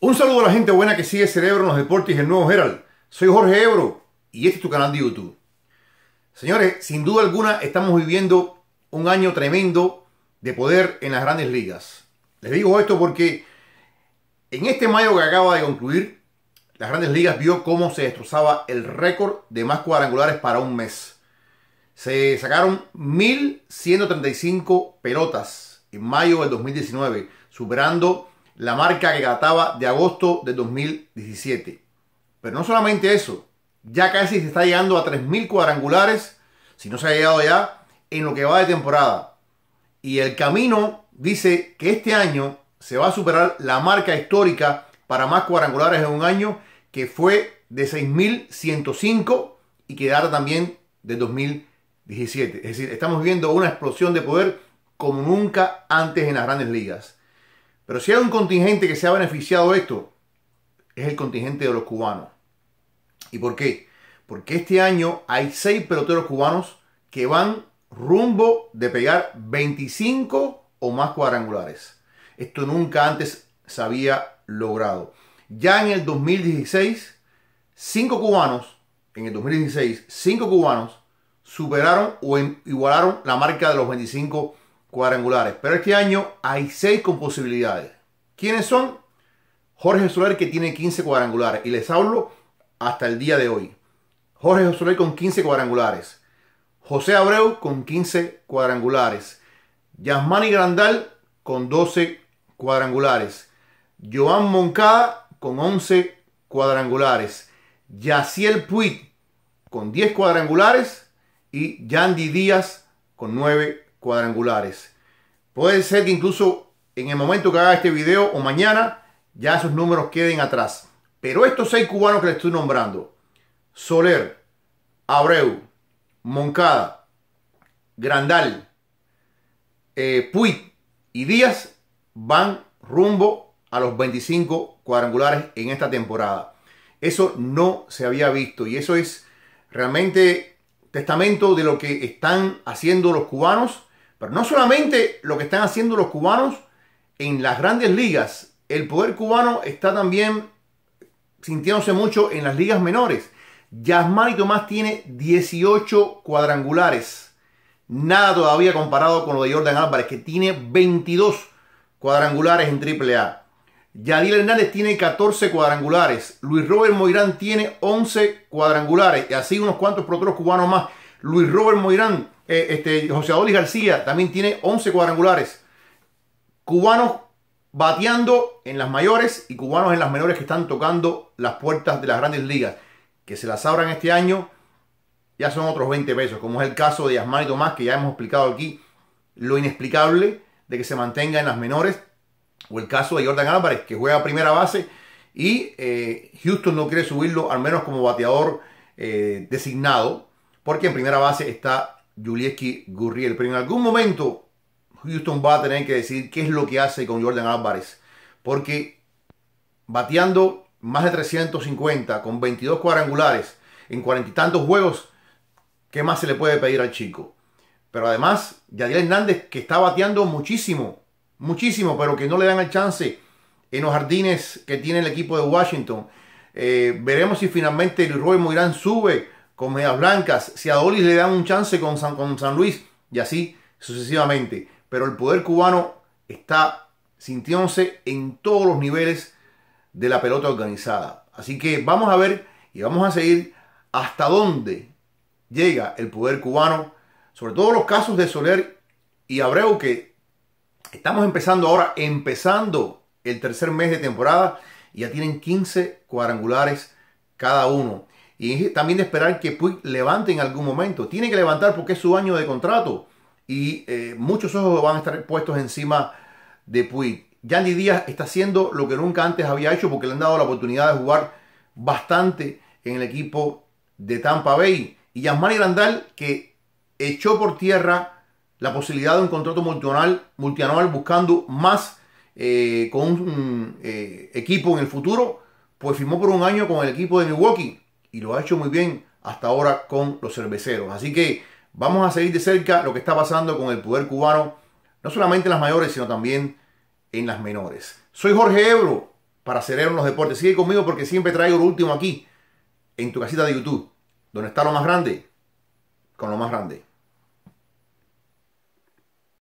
Un saludo a la gente buena que sigue Cerebro en los Deportes y el Nuevo Herald. Soy Jorge Ebro y este es tu canal de YouTube. Señores, sin duda alguna estamos viviendo un año tremendo de poder en las Grandes Ligas. Les digo esto porque en este mayo que acaba de concluir, las Grandes Ligas vio cómo se destrozaba el récord de más cuadrangulares para un mes. Se sacaron 1.135 pelotas en mayo del 2019, superando la marca que databa de agosto del 2017. Pero no solamente eso, ya casi se está llegando a 3.000 cuadrangulares, si no se ha llegado ya, en lo que va de temporada. Y el camino dice que este año se va a superar la marca histórica para más cuadrangulares en un año, que fue de 6.105 y que data también de 2017. Es decir, estamos viendo una explosión de poder como nunca antes en las Grandes Ligas. Pero si hay un contingente que se ha beneficiado de esto, es el contingente de los cubanos. ¿Y por qué? Porque este año hay 6 peloteros cubanos que van rumbo de pegar 25 o más cuadrangulares. Esto nunca antes se había logrado. Ya en el 2016, 5 cubanos, en el 2016, 5 cubanos superaron o igualaron la marca de los 25 cuadrangulares, pero este año hay 6 con posibilidades. ¿Quiénes son? Jorge Soler, que tiene 15 cuadrangulares, y les hablo hasta el día de hoy. Jorge Soler con 15 cuadrangulares, José Abreu con 15 cuadrangulares, Yasmani Grandal con 12 cuadrangulares, Yoan Moncada con 11 cuadrangulares, Yasiel Puig con 10 cuadrangulares y Yandy Díaz con 9 cuadrangulares. Puede ser que incluso en el momento que haga este video o mañana ya esos números queden atrás. Pero estos 6 cubanos que les estoy nombrando, Soler, Abreu, Moncada, Grandal, Puig y Díaz, van rumbo a los 25 cuadrangulares en esta temporada. Eso no se había visto y eso es realmente testamento de lo que están haciendo los cubanos. Pero no solamente lo que están haciendo los cubanos en las Grandes Ligas, el poder cubano está también sintiéndose mucho en las ligas menores. Yasmani Tomás tiene 18 cuadrangulares. Nada todavía comparado con lo de Jordan Álvarez, que tiene 22 cuadrangulares en AAA. Yadiel Hernández tiene 14 cuadrangulares. Luis Robert Moirán tiene 11 cuadrangulares. Y así unos cuantos peloteros cubanos más. Luis Robert Moirán, José Adolis García también tiene 11 cuadrangulares. Cubanos bateando en las mayores y cubanos en las menores que están tocando las puertas de las Grandes Ligas. Que se las abran este año ya son otros 20 pesos. Como es el caso de Yasmani Tomás, que ya hemos explicado aquí lo inexplicable de que se mantenga en las menores. O el caso de Jordan Álvarez, que juega a primera base y Houston no quiere subirlo, al menos como bateador designado, porque en primera base está Yulieski Gurriel. Pero en algún momento Houston va a tener que decidir qué es lo que hace con Jordan Álvarez, porque bateando más de 350 con 22 cuadrangulares en 40 y tantos juegos, ¿qué más se le puede pedir al chico? Pero además, Yadiel Hernández, que está bateando muchísimo, muchísimo, pero que no le dan el chance en los jardines que tiene el equipo de Washington. Veremos si finalmente Roy Moirán sube con Medias Blancas, si a Adolis le dan un chance con San Luis, y así sucesivamente. Pero el poder cubano está sintiéndose en todos los niveles de la pelota organizada. Así que vamos a ver y vamos a seguir hasta dónde llega el poder cubano, sobre todo los casos de Soler y Abreu, que estamos empezando ahora, el tercer mes de temporada, y ya tienen 15 cuadrangulares cada uno. Y también de esperar que Puig levante en algún momento. Tiene que levantar porque es su año de contrato. Y muchos ojos van a estar puestos encima de Puig. Yandy Díaz está haciendo lo que nunca antes había hecho, porque le han dado la oportunidad de jugar bastante en el equipo de Tampa Bay. Y Yasmani Grandal, que echó por tierra la posibilidad de un contrato multianual buscando más con un equipo en el futuro, pues firmó por un año con el equipo de Milwaukee y lo ha hecho muy bien hasta ahora con los cerveceros. Así que vamos a seguir de cerca lo que está pasando con el poder cubano, no solamente en las mayores, sino también en las menores. Soy Jorge Ebro para Cerebro en los Deportes. Sigue conmigo porque siempre traigo lo último aquí, en tu casita de YouTube, donde está lo más grande, con lo más grande.